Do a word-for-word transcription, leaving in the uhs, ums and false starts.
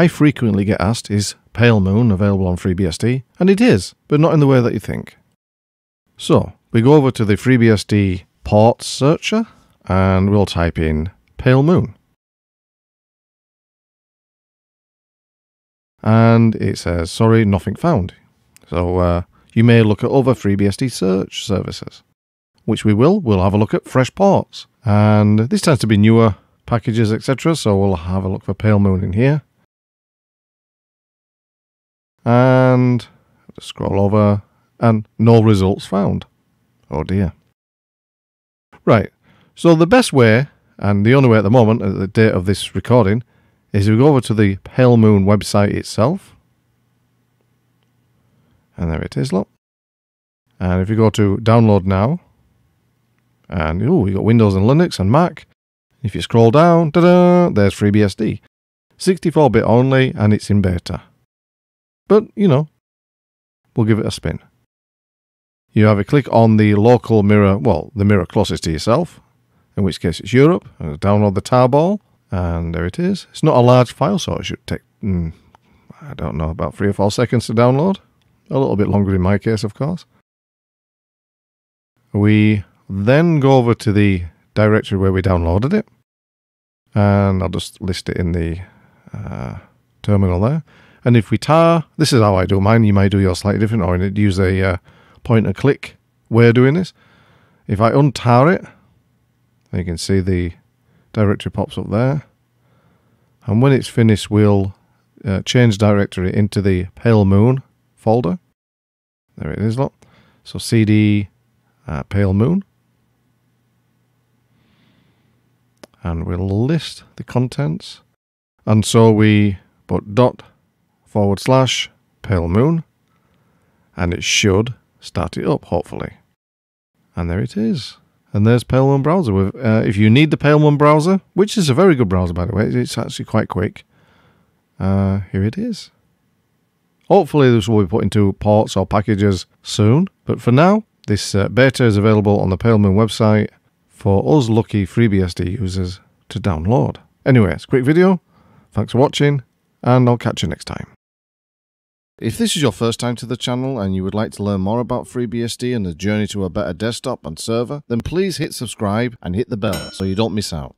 I frequently get asked, is Pale Moon available on FreeBSD? And it is, but not in the way that you think. So, we go over to the FreeBSD port searcher, and we'll type in Pale Moon. And it says, sorry, nothing found. So, uh, you may look at other FreeBSD search services, which we will. We'll have a look at FreshPorts. And this tends to be newer packages, et cetera, so we'll have a look for Pale Moon in here. And just scroll over, and no results found. Oh dear. Right, so the best way, and the only way at the moment, at the date of this recording, is we go over to the Pale Moon website itself. And there it is, look. And if you go to download now, and oh, you got Windows and Linux and Mac. If you scroll down, ta-da, there's FreeBSD. sixty-four bit only, and it's in beta. But, you know, we'll give it a spin. You have a click on the local mirror, well, the mirror closest to yourself, in which case it's Europe, and download the tarball, and there it is. It's not a large file, so it should take, mm, I don't know, about three or four seconds to download. A little bit longer in my case, of course. We then go over to the directory where we downloaded it, and I'll just list it in the uh, terminal there. And if we tar, this is how I do mine, you may do yours slightly different, or use a uh, point and click way of doing this. If I untar it, you can see the directory pops up there. And when it's finished, we'll uh, change directory into the Pale Moon folder. There it is, look. So cd uh, Pale Moon. And we'll list the contents. And so we put dot forward slash Pale Moon, and it should start it up, hopefully. And there it is. And there's Pale Moon browser. With, uh, if you need the Pale Moon browser, which is a very good browser, by the way, it's actually quite quick. Uh, here it is. Hopefully this will be put into ports or packages soon. But for now, this uh, beta is available on the Pale Moon website for us lucky FreeBSD users to download. Anyway, it's a quick video. Thanks for watching, and I'll catch you next time. If this is your first time to the channel and you would like to learn more about FreeBSD and the journey to a better desktop and server, then please hit subscribe and hit the bell so you don't miss out.